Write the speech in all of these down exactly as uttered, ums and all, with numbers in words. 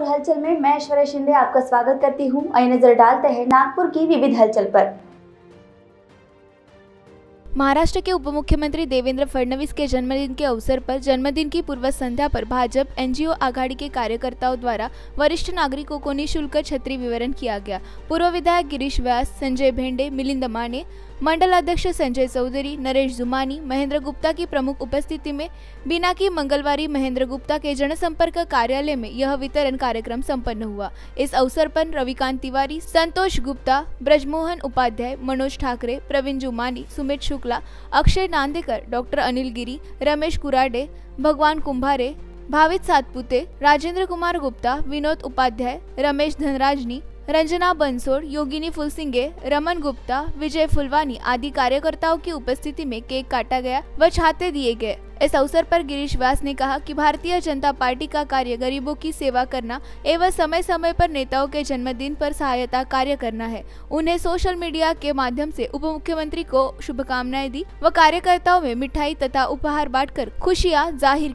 नागपुर हलचल में मैं ऐश्वर्या शिंदे आपका स्वागत करती हूं। आई नजर डालते हैं नागपुर की विविध हलचल पर। महाराष्ट्र के उप मुख्यमंत्री देवेंद्र फडणवीस के जन्मदिन के अवसर पर जन्मदिन की पूर्व संध्या पर भाजपा एनजीओ आघाड़ी के कार्यकर्ताओं द्वारा वरिष्ठ नागरिकों को निःशुल्क छतरी वितरण किया गया। पूर्व विधायक गिरीश व्यास, संजय भेंडे, मिलिंद माने, मंडल अध्यक्ष संजय चौधरी, नरेश जुमानी, महेंद्र गुप्ता की प्रमुख उपस्थिति में बिना की मंगलवारी महेंद्र गुप्ता के जनसंपर्क कार्यालय में यह वितरण कार्यक्रम संपन्न हुआ। इस अवसर पर रविकांत तिवारी, संतोष गुप्ता, ब्रजमोहन उपाध्याय, मनोज ठाकरे, प्रवीण जुमानी, सुमित शुक्ला, अक्षय नांदेकर, डॉक्टर अनिल गिरी, रमेश कुराडे, भगवान कुंभारे, भावित सातपुते, राजेंद्र कुमार गुप्ता, विनोद उपाध्याय, रमेश धनराजनी, रंजना बंसोड़, योगिनी फुलसिंगे, रमन गुप्ता, विजय फुलवानी आदि कार्यकर्ताओं की उपस्थिति में केक काटा गया व छाते दिए गए। इस अवसर पर गिरीश व्यास ने कहा कि भारतीय जनता पार्टी का कार्य गरीबों की सेवा करना एवं समय समय पर नेताओं के जन्मदिन पर सहायता कार्य करना है। उन्हें सोशल मीडिया के माध्यम से उप मुख्यमंत्री को शुभकामनाएं दी व कार्यकर्ताओं में मिठाई तथा उपहार बांटकर खुशियाँ जाहिर।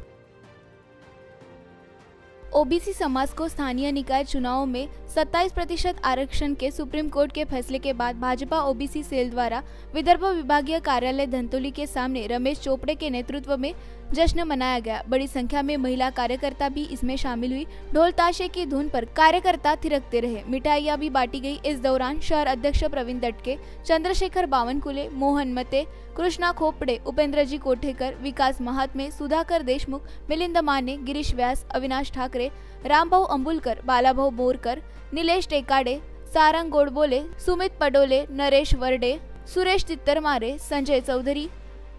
ओबीसी समाज को स्थानीय निकाय चुनाव में सत्ताईस प्रतिशत आरक्षण के सुप्रीम कोर्ट के फैसले के बाद भाजपा ओबीसी सेल द्वारा विदर्भ विभागीय कार्यालय धंतोली के सामने रमेश चोपड़े के नेतृत्व में जश्न मनाया गया। बड़ी संख्या में महिला कार्यकर्ता भी इसमें शामिल हुई। ढोल ताशे की धुन पर कार्यकर्ता थिरकते रहे, मिठाइयां भी बांटी गई। इस दौरान शहर अध्यक्ष प्रवीण टटके, चंद्रशेखर बावनकुले, मोहन मते, कृष्णा खोपड़े, उपेंद्रजी कोठेकर, विकास महात्मे, सुधाकर देशमुख, मिलिंद माने, गिरीश व्यास, अविनाश ठाकरे, रामभाऊ अंबुलकर, बालाभाऊ बोरकर, निलेश टेकाडे, सारंग गोडबोले, सुमित पडोले, नरेश वर्डे, सुरेश तित्तरमारे, संजय चौधरी,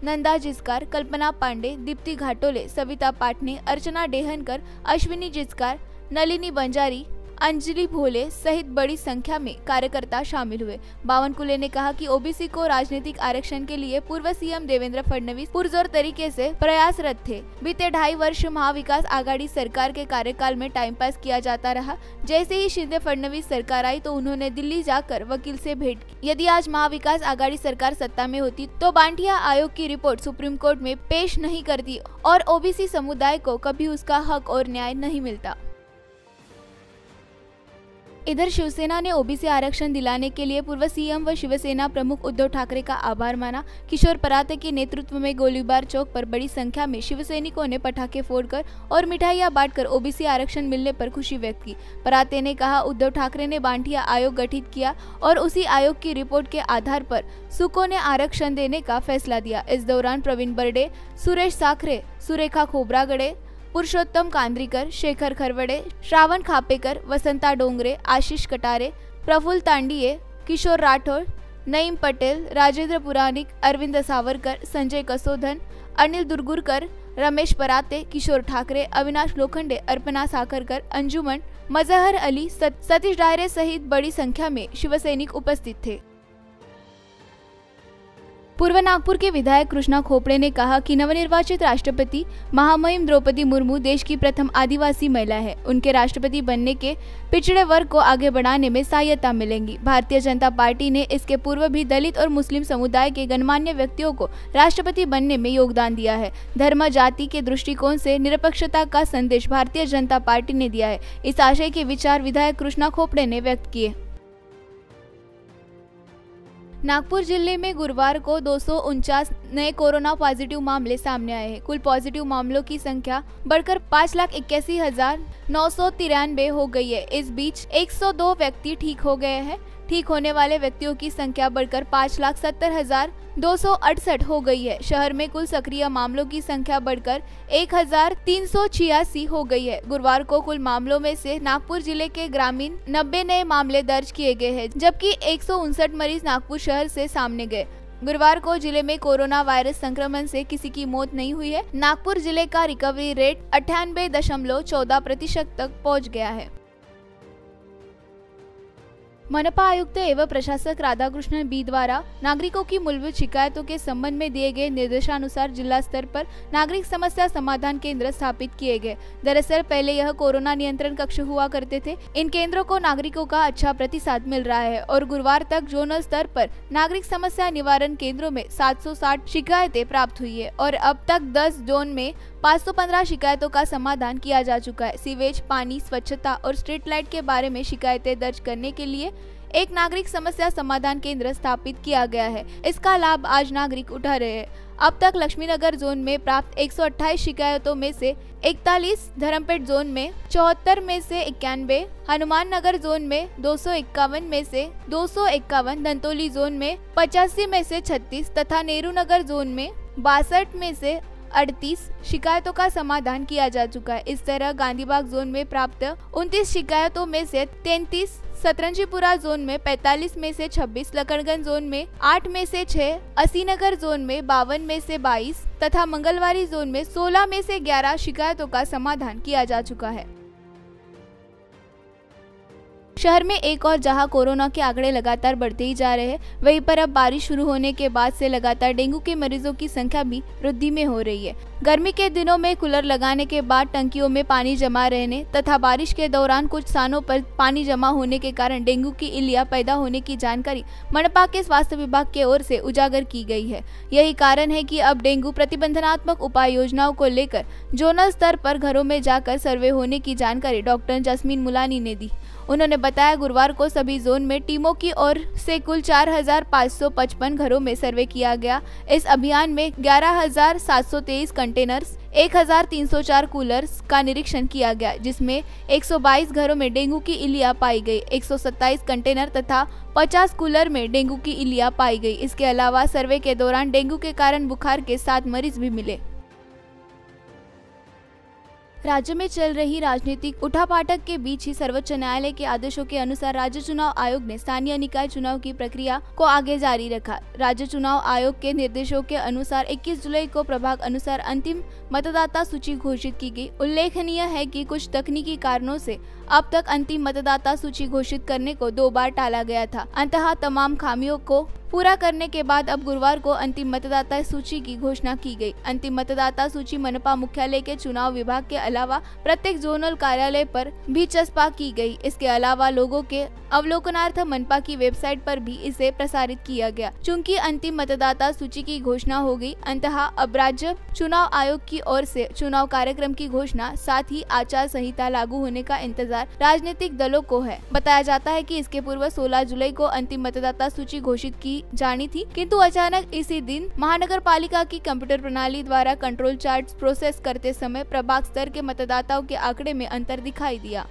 नंदा जिस्कार, कल्पना पांडे, दीप्ति घाटोले, सविता पाटने, अर्चना डेहनकर, अश्विनी जिस्कार, नलिनी बंजारी, अंजलि भोले सहित बड़ी संख्या में कार्यकर्ता शामिल हुए। बावनकुले ने कहा कि ओबीसी को राजनीतिक आरक्षण के लिए पूर्व सीएम देवेंद्र फडणवीस पुरजोर तरीके से प्रयासरत थे। बीते ढाई वर्ष महाविकास आघाड़ी सरकार के कार्यकाल में टाइम पास किया जाता रहा। जैसे ही शिंदे फडणवीस सरकार आई तो उन्होंने दिल्ली जाकर वकील से भेंट की। यदि आज महाविकास आघाड़ी सरकार सत्ता में होती तो बांटिया आयोग की रिपोर्ट सुप्रीम कोर्ट में पेश नहीं करती और ओबीसी समुदाय को कभी उसका हक और न्याय नहीं मिलता। इधर शिवसेना ने ओबीसी आरक्षण दिलाने के लिए पूर्व सीएम व शिवसेना प्रमुख उद्धव ठाकरे का आभार माना। किशोर पराते के नेतृत्व में गोलीबार चौक पर बड़ी संख्या में शिवसैनिकों ने पटाखे फोड़कर और मिठाइयां बांटकर ओबीसी आरक्षण मिलने पर खुशी व्यक्त की। पराते ने कहा, उद्धव ठाकरे ने बांटिया आयोग गठित किया और उसी आयोग की रिपोर्ट के आधार पर सुको ने आरक्षण देने का फैसला दिया। इस दौरान प्रवीण बर्डे, सुरेश साखरे, सुरेखा खोबरागड़े, पुरुषोत्तम कांद्रीकर, शेखर खरवड़े, श्रावण खापेकर, वसंता डोंगरे, आशीष कटारे, प्रफुल्ल तांडिये, किशोर राठौर, नईम पटेल, राजेंद्र पुराणिक, अरविंद सावरकर, संजय कसोधन, अनिल दुर्गुरकर, रमेश पराते, किशोर ठाकरे, अविनाश लोखंडे, अर्पणा साखरकर, अंजुमन मजहर अली, सतीश डायरे सहित बड़ी संख्या में शिवसैनिक उपस्थित थे। पूर्व नागपुर के विधायक कृष्णा खोपड़े ने कहा कि नवनिर्वाचित राष्ट्रपति महामहिम द्रौपदी मुर्मू देश की प्रथम आदिवासी महिला है। उनके राष्ट्रपति बनने के पिछड़े वर्ग को आगे बढ़ाने में सहायता मिलेगी। भारतीय जनता पार्टी ने इसके पूर्व भी दलित और मुस्लिम समुदाय के गणमान्य व्यक्तियों को राष्ट्रपति बनने में योगदान दिया है। धर्म जाति के दृष्टिकोण से निरपक्षता का संदेश भारतीय जनता पार्टी ने दिया है। इस आशय के विचार विधायक कृष्णा खोपड़े ने व्यक्त किए। नागपुर जिले में गुरुवार को दो सौ उनचास नए कोरोना पॉजिटिव मामले सामने आए हैं। कुल पॉजिटिव मामलों की संख्या बढ़कर पाँच लाख इक्यासी हजार नौ सौ तिरानवे हो गई है। इस बीच एक सौ दो व्यक्ति ठीक हो गए हैं। ठीक होने वाले व्यक्तियों की संख्या बढ़कर पाँच लाख सत्तर हजार दो सौ अड़सठ हो गई है। शहर में कुल सक्रिय मामलों की संख्या बढ़कर एक हजार तीन सौ छियासी हो गई है। गुरुवार को कुल मामलों में से नागपुर जिले के ग्रामीण नब्बे नए मामले दर्ज किए गए हैं, जबकि एक सौ उनसठ मरीज नागपुर शहर से सामने गए। गुरुवार को जिले में कोरोना वायरस संक्रमण से किसी की मौत नहीं हुई है। नागपुर जिले का रिकवरी रेट अट्ठानबे दशमलव चौदह प्रतिशत तक पहुँच गया है। मनपा आयुक्त एवं प्रशासक राधाकृष्णन बी द्वारा नागरिकों की मूलभूत शिकायतों के संबंध में दिए गए निर्देशानुसार जिला स्तर पर नागरिक समस्या समाधान केंद्र स्थापित किए गए। दरअसल पहले यह कोरोना नियंत्रण कक्ष हुआ करते थे। इन केंद्रों को नागरिकों का अच्छा प्रतिसाद मिल रहा है और गुरुवार तक जोनल स्तर पर नागरिक समस्या निवारण केंद्रों में सात सौ साठ शिकायतें प्राप्त हुई है और अब तक दस जोन में पाँच सौ पंद्रह शिकायतों का समाधान किया जा चुका है। सीवेज, पानी, स्वच्छता और स्ट्रीट लाइट के बारे में शिकायतें दर्ज करने के लिए एक नागरिक समस्या समाधान केंद्र स्थापित किया गया है। इसका लाभ आज नागरिक उठा रहे हैं। अब तक लक्ष्मीनगर जोन में प्राप्त एक सौ अट्ठाईस शिकायतों में से इकतालीस, धर्मपेट जोन में चौहत्तर में से इक्यानवे, हनुमान नगर जोन में दो सौ इक्यावन में से दो सौ इक्यावन, धंतोली जोन में पचासी में से छत्तीस तथा नेहरू नगर जोन में बासठ में से अड़तीस शिकायतों का समाधान किया जा चुका है। इस तरह गांधीबाग जोन में प्राप्त उनतीस शिकायतों में से तैंतीस, सतरंजीपुरा जोन में पैंतालीस में से छब्बीस, लकड़गंज जोन में आठ में से छह, असीनगर जोन में बावन में से बाईस तथा मंगलवारी जोन में सोलह में से ग्यारह शिकायतों का समाधान किया जा चुका है। शहर में एक और जहां कोरोना के आंकड़े लगातार बढ़ते ही जा रहे हैं, वहीं पर अब बारिश शुरू होने के बाद से लगातार डेंगू के मरीजों की संख्या भी वृद्धि में हो रही है। गर्मी के दिनों में कूलर लगाने के बाद टंकियों में पानी जमा रहने तथा बारिश के दौरान कुछ स्थानों पर पानी जमा होने के कारण डेंगू की इलिया पैदा होने की जानकारी मनपा के स्वास्थ्य विभाग की ओर से उजागर की गई है। यही कारण है कि अब डेंगू प्रतिबंधात्मक उपाय योजनाओं को लेकर जोनल स्तर पर घरों में जाकर सर्वे होने की जानकारी डॉक्टर जस्मीन मुलानी ने दी। उन्होंने बताया, गुरुवार को सभी जोन में टीमों की ओर से कुल चार हजार पाँच सौ पचपन घरों में सर्वे किया गया। इस अभियान में ग्यारह हजार सात सौ तेईस कंटेनर्स, एक हजार तीन सौ चार कूलर्स का निरीक्षण किया गया, जिसमें एक सौ बाईस घरों में डेंगू की इलिया पाई गई, एक सौ सत्ताईस कंटेनर तथा पचास कूलर में डेंगू की इलिया पाई गई। इसके अलावा सर्वे के दौरान डेंगू के कारण बुखार के सात मरीज भी मिले। राज्य में चल रही राजनीतिक उठापाठक के बीच ही सर्वोच्च न्यायालय के आदेशों के अनुसार राज्य चुनाव आयोग ने स्थानीय निकाय चुनाव की प्रक्रिया को आगे जारी रखा। राज्य चुनाव आयोग के निर्देशों के अनुसार इक्कीस जुलाई को प्रभाग अनुसार अंतिम मतदाता सूची घोषित की गई। उल्लेखनीय है कि कुछ तकनीकी कारणों से अब तक अंतिम मतदाता सूची घोषित करने को दो बार टाला गया था। अंततः तमाम खामियों को पूरा करने के बाद अब गुरुवार को अंतिम मतदाता सूची की घोषणा की गई। अंतिम मतदाता सूची मनपा मुख्यालय के चुनाव विभाग के अलावा प्रत्येक जोनल कार्यालय पर भी चस्पा की गई। इसके अलावा लोगों के अवलोकनार्थ मनपा की वेबसाइट पर भी इसे प्रसारित किया गया। चूंकि अंतिम मतदाता सूची की घोषणा हो गई, अंततः अब राज्य चुनाव आयोग की ओर से चुनाव कार्यक्रम की घोषणा, साथ ही आचार संहिता लागू होने का इंतजार राजनीतिक दलों को है। बताया जाता है कि इसके पूर्व सोलह जुलाई को अंतिम मतदाता सूची घोषित की जानी थी, किंतु अचानक इसी दिन महानगर पालिका की कंप्यूटर प्रणाली द्वारा कंट्रोल चार्ट प्रोसेस करते समय प्रभाग स्तर के मतदाताओं के आंकड़े में अंतर दिखाई दिया।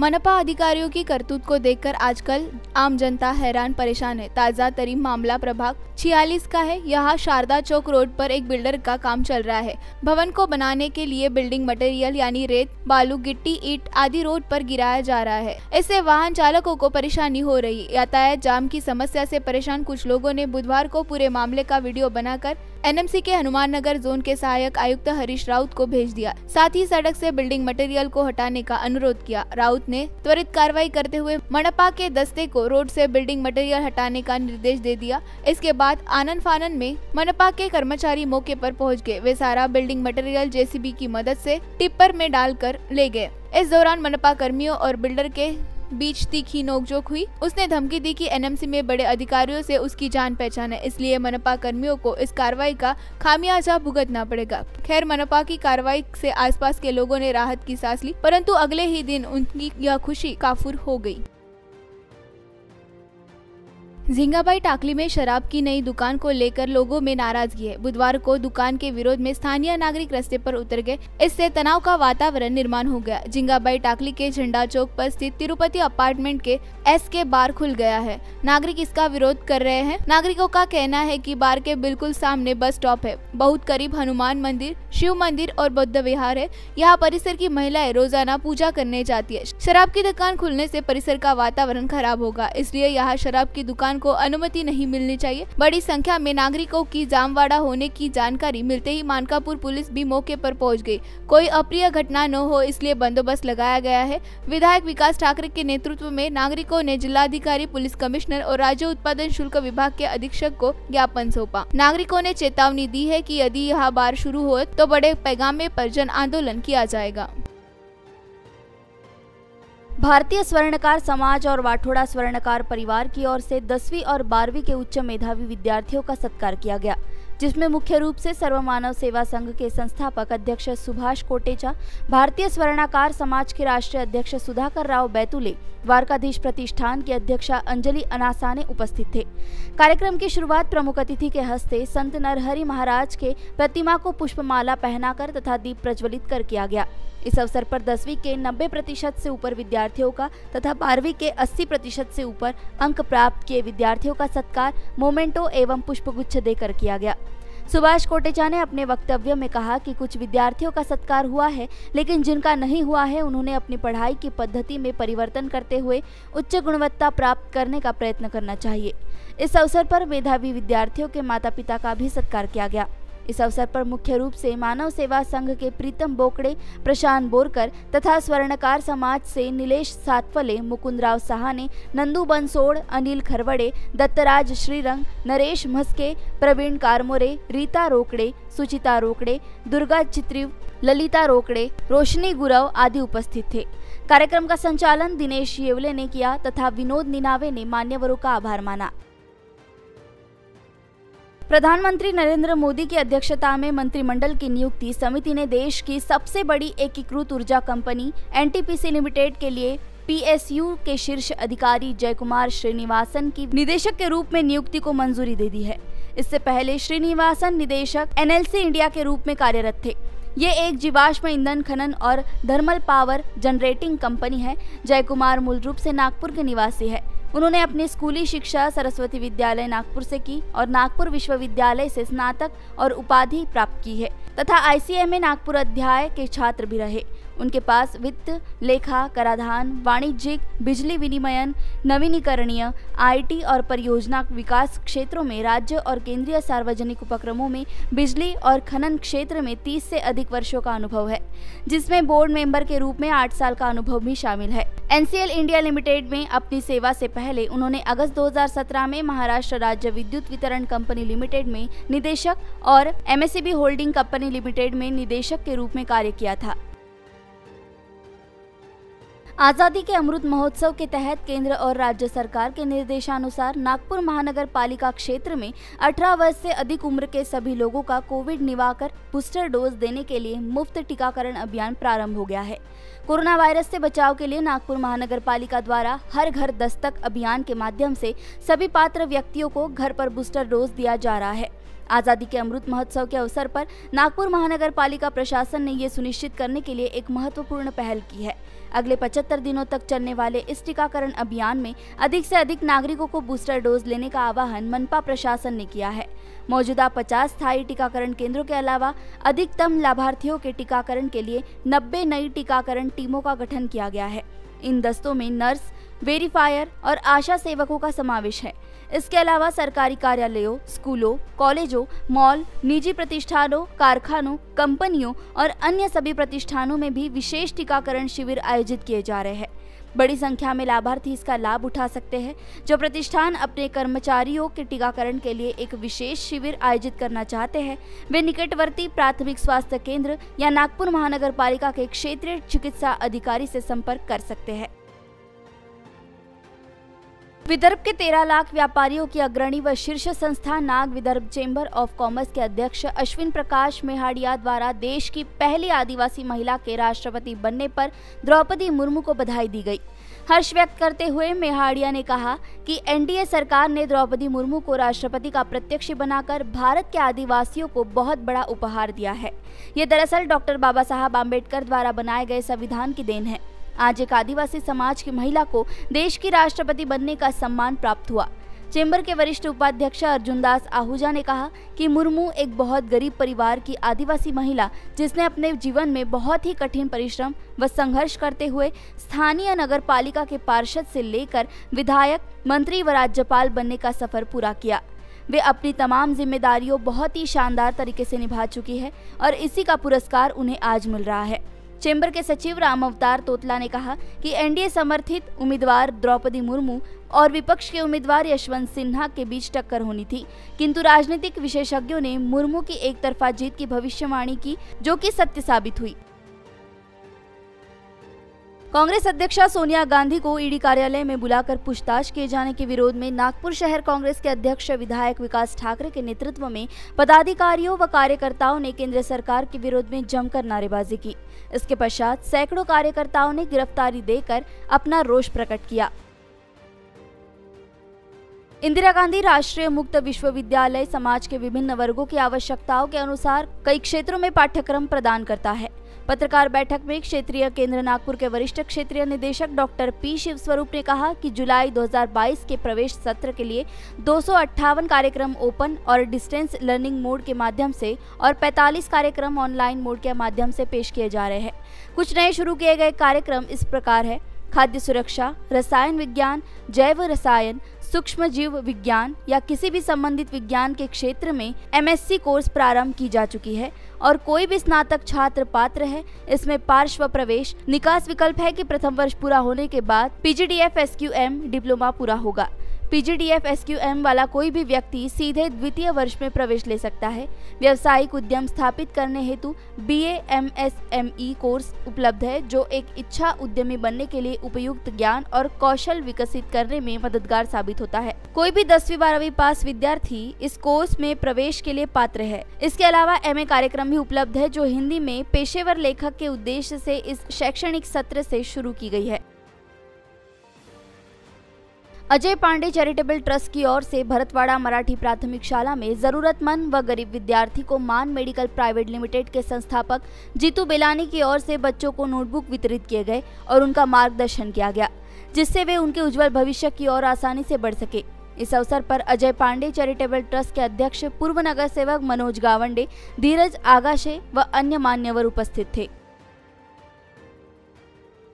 मनपा अधिकारियों की करतूत को देखकर आजकल आम जनता हैरान परेशान है। ताजा तरीन मामला प्रभाग छियालीस का है। यहाँ शारदा चौक रोड पर एक बिल्डर का काम चल रहा है। भवन को बनाने के लिए बिल्डिंग मटेरियल यानी रेत, बालू, गिट्टी, ईट आदि रोड पर गिराया जा रहा है। इससे वाहन चालकों को परेशानी हो रही। यातायात जाम की समस्या से परेशान कुछ लोगों ने बुधवार को पूरे मामले का वीडियो बनाकर एनएमसी के हनुमान नगर जोन के सहायक आयुक्त हरीश राउत को भेज दिया। साथ ही सड़क से बिल्डिंग मटेरियल को हटाने का अनुरोध किया। राउत ने त्वरित कार्रवाई करते हुए मनपा के दस्ते को रोड से बिल्डिंग मटेरियल हटाने का निर्देश दे दिया। इसके बाद आनन फानन में मनपा के कर्मचारी मौके पर पहुंच गए। वे सारा बिल्डिंग मटेरियल जेसीबी की मदद से टिप्पर में डालकर ले गए। इस दौरान मनपा कर्मियों और बिल्डर के बीच तीखी नोकझोंक हुई। उसने धमकी दी कि एनएमसी में बड़े अधिकारियों से उसकी जान पहचान है, इसलिए मनपा कर्मियों को इस कार्रवाई का खामियाजा भुगतना पड़ेगा। खैर, मनपा की कार्रवाई से आसपास के लोगों ने राहत की सांस ली, परंतु अगले ही दिन उनकी यह खुशी काफूर हो गई। झिंगाबाई टाकली में शराब की नई दुकान को लेकर लोगों में नाराजगी है। बुधवार को दुकान के विरोध में स्थानीय नागरिक रास्ते पर उतर गए। इससे तनाव का वातावरण निर्माण हो गया। झिंगाबाई टाकली के झंडा चौक पर स्थित तिरुपति अपार्टमेंट के एस के बार खुल गया है। नागरिक इसका विरोध कर रहे हैं। नागरिकों का कहना है कि बार के बिल्कुल सामने बस स्टॉप है, बहुत करीब हनुमान मंदिर, शिव मंदिर और बौद्ध विहार है। यहाँ परिसर की महिलाएं रोजाना पूजा करने जाती है। शराब की दुकान खुलने से परिसर का वातावरण खराब होगा, इसलिए यहाँ शराब की दुकान को अनुमति नहीं मिलनी चाहिए। बड़ी संख्या में नागरिकों की जामवाड़ा होने की जानकारी मिलते ही मानकापुर पुलिस भी मौके पर पहुंच गई। कोई अप्रिय घटना न हो इसलिए बंदोबस्त लगाया गया है। विधायक विकास ठाकरे के नेतृत्व में नागरिकों ने जिलाधिकारी, पुलिस कमिश्नर और राज्य उत्पादन शुल्क विभाग के अधीक्षक को ज्ञापन सौंपा। नागरिकों ने चेतावनी दी है कि यदि यह बार शुरू हो तो बड़े पैमाने पर जन आंदोलन किया जाएगा। भारतीय स्वर्णकार समाज और वाठोड़ा स्वर्णकार परिवार की ओर से दसवीं और बारहवीं के उच्च मेधावी विद्यार्थियों का सत्कार किया गया। जिसमें मुख्य रूप से सर्वमानव सेवा संघ के संस्थापक अध्यक्ष सुभाष कोटेचा, भारतीय स्वर्णाकार समाज के राष्ट्रीय अध्यक्ष सुधाकर राव बैतुले, द्वारकाधीश प्रतिष्ठान की अध्यक्षा अंजलि अनासाने उपस्थित थे। कार्यक्रम की शुरुआत प्रमुख अतिथि के हस्ते संत नरहरि महाराज के प्रतिमा को पुष्पमाला पहनाकर तथा दीप प्रज्वलित कर किया गया। इस अवसर पर दसवीं के नब्बे प्रतिशत से ऊपर विद्यार्थियों का तथा बारहवीं के अस्सी प्रतिशत से ऊपर अंक प्राप्त किए विद्यार्थियों का सत्कार मोमेंटो एवं पुष्पगुच्छ देकर किया गया। सुभाष कोटेचा ने अपने वक्तव्य में कहा कि कुछ विद्यार्थियों का सत्कार हुआ है, लेकिन जिनका नहीं हुआ है उन्होंने अपनी पढ़ाई की पद्धति में परिवर्तन करते हुए उच्च गुणवत्ता प्राप्त करने का प्रयत्न करना चाहिए। इस अवसर पर मेधावी विद्यार्थियों के माता पिता का भी सत्कार किया गया। इस अवसर पर मुख्य रूप से मानव सेवा संघ के प्रीतम बोकड़े, प्रशांत बोरकर तथा स्वर्णकार समाज से नीलेश सातवले, मुकुंदराव सहाने, नंदू बंसोड़, अनिल खरवड़े, दत्तराज श्रीरंग, नरेश मस्के, प्रवीण कारमोरे, रीता रोकड़े, सुचिता रोकड़े, दुर्गा चित्रिव, ललिता रोकड़े, रोशनी गुरव आदि उपस्थित थे। कार्यक्रम का संचालन दिनेश येवले ने किया तथा विनोद निनावे ने मान्यवरों का आभार माना। प्रधानमंत्री नरेंद्र मोदी की अध्यक्षता में मंत्रिमंडल की नियुक्ति समिति ने देश की सबसे बड़ी एकीकृत ऊर्जा कंपनी एनटीपीसी लिमिटेड के लिए पीएसयू के शीर्ष अधिकारी जयकुमार श्रीनिवासन की निदेशक के रूप में नियुक्ति को मंजूरी दे दी है। इससे पहले श्रीनिवासन निदेशक एनएलसी इंडिया के रूप में कार्यरत थे। ये एक जीवाश्म ईंधन खनन और थर्मल पावर जनरेटिंग कंपनी है। जयकुमार मूल रूप से नागपुर के निवासी है। उन्होंने अपनी स्कूली शिक्षा सरस्वती विद्यालय नागपुर से की और नागपुर विश्वविद्यालय से स्नातक और उपाधि प्राप्त की है तथा आईसीएमए नागपुर अध्याय के छात्र भी रहे। उनके पास वित्त, लेखा, कराधान, वाणिज्यिक, बिजली विनिमयन, नवीनीकरणीय, आईटी और परियोजना विकास क्षेत्रों में राज्य और केंद्रीय सार्वजनिक उपक्रमों में बिजली और खनन क्षेत्र में तीस से अधिक वर्षों का अनुभव है, जिसमें बोर्ड मेंबर के रूप में आठ साल का अनुभव भी शामिल है। एनसीएल इंडिया लिमिटेड में अपनी सेवा से पहले उन्होंने अगस्त दो हज़ार सत्रह में महाराष्ट्र राज्य विद्युत वितरण कंपनी लिमिटेड में निदेशक और एमएसईबी होल्डिंग कंपनी लिमिटेड में निदेशक के रूप में कार्य किया था। आज़ादी के अमृत महोत्सव के तहत केंद्र और राज्य सरकार के निर्देशानुसार नागपुर महानगर पालिका क्षेत्र में अठारह वर्ष से अधिक उम्र के सभी लोगों का कोविड निवारक बूस्टर डोज देने के लिए मुफ्त टीकाकरण अभियान प्रारंभ हो गया है। कोरोना वायरस से बचाव के लिए नागपुर महानगर पालिका द्वारा हर घर दस्तक अभियान के माध्यम से सभी पात्र व्यक्तियों को घर पर बूस्टर डोज दिया जा रहा है। आज़ादी के अमृत महोत्सव के अवसर पर नागपुर महानगर पालिका प्रशासन ने ये सुनिश्चित करने के लिए एक महत्वपूर्ण पहल की है। अगले पचहत्तर दिनों तक चलने वाले इस टीकाकरण अभियान में अधिक से अधिक नागरिकों को बूस्टर डोज लेने का आह्वान मनपा प्रशासन ने किया है। मौजूदा पचास स्थायी टीकाकरण केंद्रों के अलावा अधिकतम लाभार्थियों के टीकाकरण के लिए नब्बे नई टीकाकरण टीमों का गठन किया गया है। इन दस्तों में नर्स, वेरीफायर और आशा सेवकों का समावेश है। इसके अलावा सरकारी कार्यालयों, स्कूलों, कॉलेजों, मॉल, निजी प्रतिष्ठानों, कारखानों, कंपनियों और अन्य सभी प्रतिष्ठानों में भी विशेष टीकाकरण शिविर आयोजित किए जा रहे हैं। बड़ी संख्या में लाभार्थी इसका लाभ उठा सकते हैं। जो प्रतिष्ठान अपने कर्मचारियों के टीकाकरण के लिए एक विशेष शिविर आयोजित करना चाहते हैं, वे निकटवर्ती प्राथमिक स्वास्थ्य केंद्र या नागपुर महानगर पालिका के क्षेत्रीय चिकित्सा अधिकारी से संपर्क कर सकते हैं। विदर्भ के तेरह लाख व्यापारियों की अग्रणी व शीर्ष संस्था Nag Vidarbha chamber of commerce के अध्यक्ष अश्विन प्रकाश मेहाड़िया द्वारा देश की पहली आदिवासी महिला के राष्ट्रपति बनने पर द्रौपदी मुर्मू को बधाई दी गई। हर्ष व्यक्त करते हुए मेहाड़िया ने कहा कि एनडीए सरकार ने द्रौपदी मुर्मू को राष्ट्रपति का प्रत्यक्ष बनाकर भारत के आदिवासियों को बहुत बड़ा उपहार दिया है। ये दरअसल डॉक्टर बाबा साहब आम्बेडकर द्वारा बनाए गए संविधान की देन है। आज एक आदिवासी समाज की महिला को देश की राष्ट्रपति बनने का सम्मान प्राप्त हुआ। चेंबर के वरिष्ठ उपाध्यक्ष अर्जुनदास आहूजा ने कहा कि मुर्मू एक बहुत गरीब परिवार की आदिवासी महिला, जिसने अपने जीवन में बहुत ही कठिन परिश्रम व संघर्ष करते हुए स्थानीय नगर पालिका के पार्षद से लेकर विधायक, मंत्री व राज्यपाल बनने का सफर पूरा किया। वे अपनी तमाम जिम्मेदारियों बहुत ही शानदार तरीके से निभा चुकी है और इसी का पुरस्कार उन्हें आज मिल रहा है। चेंबर के सचिव राम अवतार तोतला ने कहा कि एनडीए समर्थित उम्मीदवार द्रौपदी मुर्मू और विपक्ष के उम्मीदवार यशवंत सिन्हा के बीच टक्कर होनी थी, किंतु राजनीतिक विशेषज्ञों ने मुर्मू की एकतरफा जीत की भविष्यवाणी की, जो कि सत्य साबित हुई। कांग्रेस अध्यक्षा सोनिया गांधी को ईडी कार्यालय में बुलाकर पूछताछ किए जाने के विरोध में नागपुर शहर कांग्रेस के अध्यक्ष विधायक विकास ठाकरे के नेतृत्व में पदाधिकारियों व कार्यकर्ताओं ने केंद्र सरकार के विरोध में जमकर नारेबाजी की। इसके पश्चात सैकड़ों कार्यकर्ताओं ने गिरफ्तारी देकर अपना रोष प्रकट किया। इंदिरा गांधी राष्ट्रीय मुक्त विश्वविद्यालय समाज के विभिन्न वर्गों की आवश्यकताओं के अनुसार कई क्षेत्रों में पाठ्यक्रम प्रदान करता है। पत्रकार बैठक में क्षेत्रीय केंद्र नागपुर के वरिष्ठ क्षेत्रीय निदेशक डॉक्टर पी शिवस्वरूप ने कहा कि जुलाई दो हज़ार बाईस के प्रवेश सत्र के लिए दो सौ अट्ठावन कार्यक्रम ओपन और डिस्टेंस लर्निंग मोड के माध्यम से और पैंतालीस कार्यक्रम ऑनलाइन मोड के माध्यम से पेश किए जा रहे हैं। कुछ नए शुरू किए गए कार्यक्रम इस प्रकार है: खाद्य सुरक्षा, रसायन विज्ञान, जैव रसायन, सूक्ष्म जीव विज्ञान या किसी भी संबंधित विज्ञान के क्षेत्र में एमएससी कोर्स प्रारंभ की जा चुकी है और कोई भी स्नातक छात्र पात्र है। इसमें पार्श्व प्रवेश निकास विकल्प है कि प्रथम वर्ष पूरा होने के बाद पीजीडीएफ एसक्यूएम डिप्लोमा पूरा होगा। पीजीडीएफ एसक्यूएम वाला कोई भी व्यक्ति सीधे द्वितीय वर्ष में प्रवेश ले सकता है। व्यावसायिक उद्यम स्थापित करने हेतु बीए एमएसएमई कोर्स उपलब्ध है जो एक इच्छा उद्यमी बनने के लिए उपयुक्त ज्ञान और कौशल विकसित करने में मददगार साबित होता है। कोई भी दसवीं बारहवीं पास विद्यार्थी इस कोर्स में प्रवेश के लिए पात्र है। इसके अलावा एमए कार्यक्रम भी उपलब्ध है जो हिंदी में पेशेवर लेखक के उद्देश्य से इस शैक्षणिक सत्र से शुरू की गई है। अजय पांडे चैरिटेबल ट्रस्ट की ओर से भरतवाड़ा मराठी प्राथमिक शाला में जरूरतमंद व गरीब विद्यार्थी को मान मेडिकल प्राइवेट लिमिटेड के संस्थापक जीतू बेलानी की ओर से बच्चों को नोटबुक वितरित किए गए और उनका मार्गदर्शन किया गया जिससे वे उनके उज्जवल भविष्य की ओर आसानी से बढ़ सके। इस अवसर पर अजय पांडे चैरिटेबल ट्रस्ट के अध्यक्ष पूर्व नगर सेवक मनोज गावंडे, धीरज आगाशे व अन्य मान्यवर उपस्थित थे।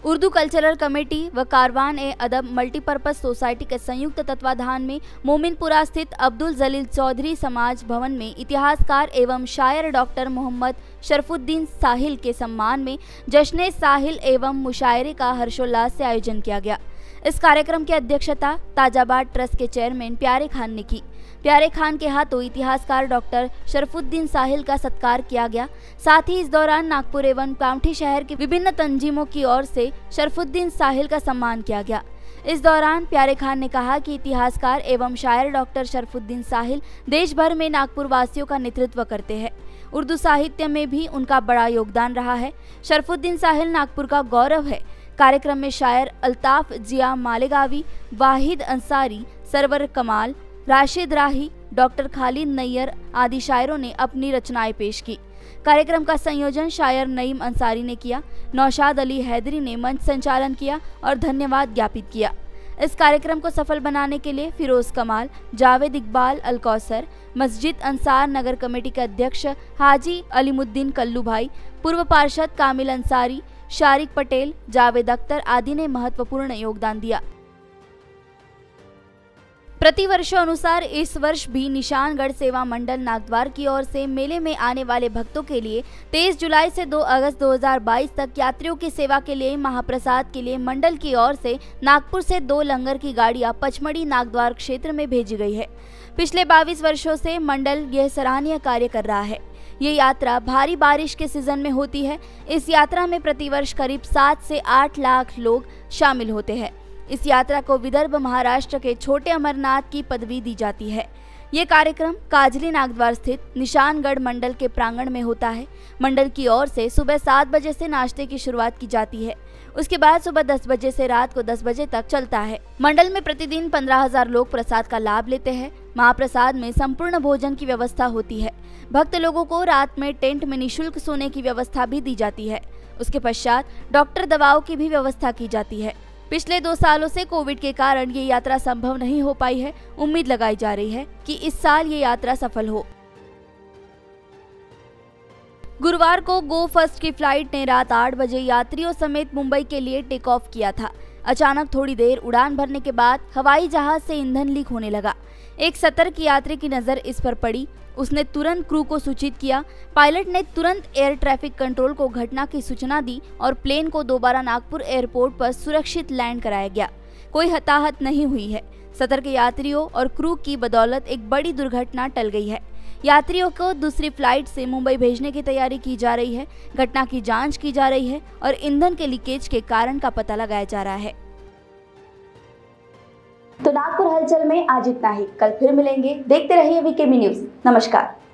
उर्दू कल्चरल कमेटी व कारवान ए अदब मल्टीपर्पज सोसाइटी के संयुक्त तत्वाधान में मोमिनपुरा स्थित अब्दुल जलील चौधरी समाज भवन में इतिहासकार एवं शायर डॉक्टर मोहम्मद शरफुद्दीन साहिल के सम्मान में जश्न साहिल एवं मुशायरे का हर्षोल्लास से आयोजन किया गया। इस कार्यक्रम की अध्यक्षता ताजाबाद ट्रस्ट के चेयरमैन प्यारे खान ने की। प्यारे खान के हाथों इतिहासकार डॉक्टर शरफुद्दीन साहिल का सत्कार किया गया। साथ ही इस दौरान नागपुर एवं कामठी शहर की विभिन्न तंजीमों की ओर से शरफुद्दीन साहिल का सम्मान किया गया। इस दौरान प्यारे खान ने कहा कि इतिहासकार एवं शायर डॉक्टर शरफुद्दीन साहिल देश भर में नागपुर वासियों का नेतृत्व करते हैं। उर्दू साहित्य में भी उनका बड़ा योगदान रहा है। शरफुद्दीन साहिल नागपुर का गौरव है। कार्यक्रम में शायर अल्ताफ जिया मालेगावी, वाहिद अंसारी, सरवर कमाल, राशिद राही, डॉक्टर खालिद नैयर आदि शायरों ने अपनी रचनाएं पेश की। कार्यक्रम का संयोजन शायर नईम अंसारी ने किया। नौशाद अली हैदरी ने मंच संचालन किया और धन्यवाद ज्ञापित किया। इस कार्यक्रम को सफल बनाने के लिए फिरोज कमाल, जावेद इकबाल अलकौसर, मस्जिद अंसार नगर कमेटी के अध्यक्ष हाजी अलीमुद्दीन कल्लू भाई, पूर्व पार्षद कामिल अंसारी, शारिक पटेल, जावेद अख्तर आदि ने महत्वपूर्ण योगदान दिया। प्रतिवर्ष अनुसार इस वर्ष भी निशानगढ़ सेवा मंडल नागद्वार की ओर से मेले में आने वाले भक्तों के लिए तेईस जुलाई से दो अगस्त दो हज़ार बाईस तक यात्रियों की सेवा के लिए महाप्रसाद के लिए मंडल की ओर से नागपुर से दो लंगर की गाड़ियां पचमढ़ी नागद्वार क्षेत्र में भेजी गई है। पिछले बाईस वर्षों से मंडल यह सराहनीय कार्य कर रहा है। ये यात्रा भारी बारिश के सीजन में होती है। इस यात्रा में प्रतिवर्ष करीब सात से आठ लाख लोग शामिल होते हैं। इस यात्रा को विदर्भ महाराष्ट्र के छोटे अमरनाथ की पदवी दी जाती है। ये कार्यक्रम काजली नागद्वार स्थित निशानगढ़ मंडल के प्रांगण में होता है। मंडल की ओर से सुबह सात बजे से नाश्ते की शुरुआत की जाती है। उसके बाद सुबह दस बजे से रात को दस बजे तक चलता है। मंडल में प्रतिदिन पंद्रह हजार लोग प्रसाद का लाभ लेते हैं। महाप्रसाद में संपूर्ण भोजन की व्यवस्था होती है। भक्त लोगों को रात में टेंट में निःशुल्क सोने की व्यवस्था भी दी जाती है। उसके पश्चात डॉक्टर दवाओं की भी व्यवस्था की जाती है। पिछले दो सालों से कोविड के कारण ये यात्रा संभव नहीं हो पाई है। उम्मीद लगाई जा रही है कि इस साल ये यात्रा सफल हो। गुरुवार को गो फर्स्ट की फ्लाइट ने रात आठ बजे यात्रियों समेत मुंबई के लिए टेक ऑफ किया था। अचानक थोड़ी देर उड़ान भरने के बाद हवाई जहाज से ईंधन लीक होने लगा। एक सतर्क यात्री की नजर इस पर पड़ी। उसने तुरंत क्रू को सूचित किया। पायलट ने तुरंत एयर ट्रैफिक कंट्रोल को घटना की सूचना दी और प्लेन को दोबारा नागपुर एयरपोर्ट पर सुरक्षित लैंड कराया गया। कोई हताहत नहीं हुई है। सतर्क यात्रियों और क्रू की बदौलत एक बड़ी दुर्घटना टल गई है। यात्रियों को दूसरी फ्लाइट से मुंबई भेजने की तैयारी की जा रही है। घटना की जांच की जा रही है और ईंधन के लीकेज के कारण का पता लगाया जा रहा है। तो नागपुर हलचल में आज इतना ही, कल फिर मिलेंगे। देखते रहिए वीकेबी न्यूज। नमस्कार।